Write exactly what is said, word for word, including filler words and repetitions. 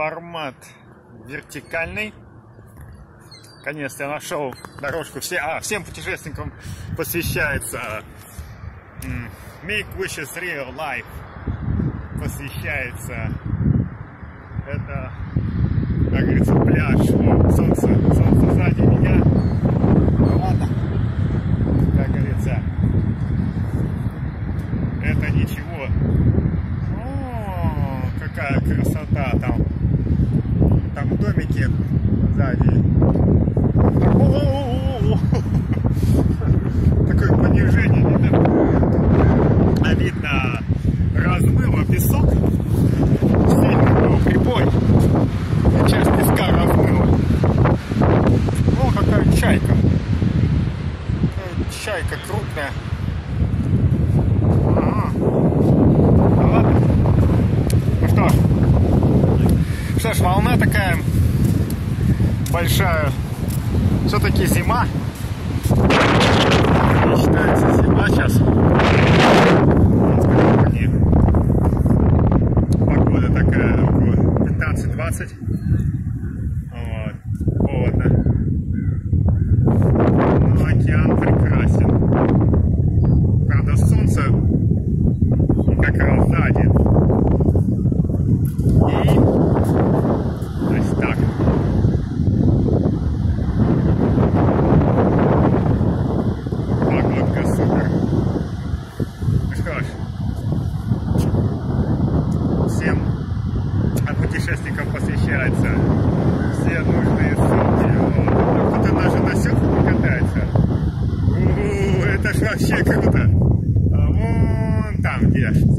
формат вертикальный. Наконец-то я нашел дорожку. Все, а, всем путешественникам посвящается Make Wishes Real Life. Посвящается это, как говорится, пляж. О, солнце, солнце сзади меня. Ну, ладно. Как говорится, это ничего. О, какая красота там. Там домики сзади. Такое понижение, да? Видно, размыло песок, сильно был прибой, и часть песка размыло. О, какая чайка, какая чайка крупная. А-а-а. Ну, ладно. Ну что ж, что ж, волна такая большая. Все-таки зима. Считается зима сейчас. Погода такая около пятнадцать-двадцать. Вот. Холодно. Но океан прекрасен. Правда, солнце как раз сзади. И то есть так. Вообще круто. А вон там где